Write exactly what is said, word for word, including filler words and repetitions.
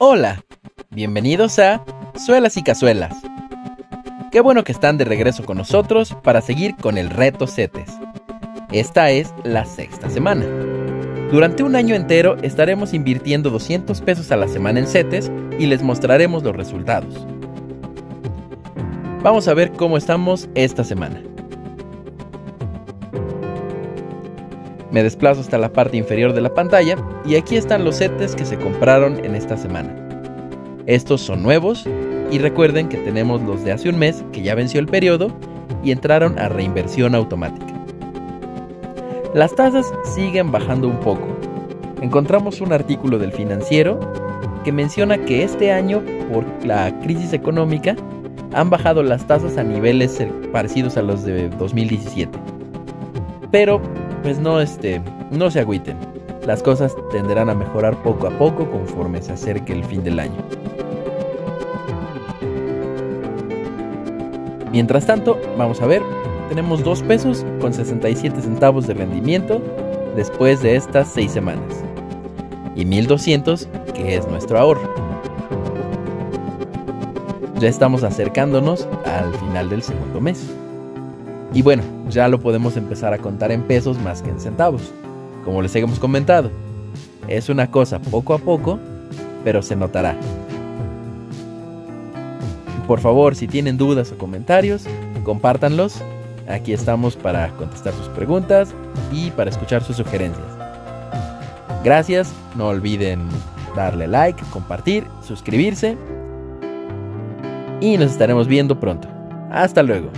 Hola, bienvenidos a Suelas y Cazuelas. Qué bueno que están de regreso con nosotros para seguir con el reto CETES. Esta es la sexta semana. Durante un año entero estaremos invirtiendo doscientos pesos a la semana en CETES y les mostraremos los resultados. Vamos a ver cómo estamos esta semana. Me desplazo hasta la parte inferior de la pantalla y aquí están los CETES que se compraron en esta semana. Estos son nuevos y recuerden que tenemos los de hace un mes que ya venció el periodo y entraron a reinversión automática. Las tasas siguen bajando un poco. Encontramos un artículo del Financiero que menciona que este año, por la crisis económica, han bajado las tasas a niveles parecidos a los de dos mil diecisiete. Pero pues no, este, no se agüiten, las cosas tenderán a mejorar poco a poco conforme se acerque el fin del año. Mientras tanto, vamos a ver, tenemos dos pesos con sesenta y siete centavos de rendimiento después de estas seis semanas y mil doscientos que es nuestro ahorro. Ya estamos acercándonos al final del segundo mes. Y bueno, ya lo podemos empezar a contar en pesos más que en centavos, como les hemos comentado. Es una cosa poco a poco, pero se notará. Por favor, si tienen dudas o comentarios, compártanlos. Aquí estamos para contestar sus preguntas y para escuchar sus sugerencias. Gracias, no olviden darle like, compartir, suscribirse. Y nos estaremos viendo pronto. Hasta luego.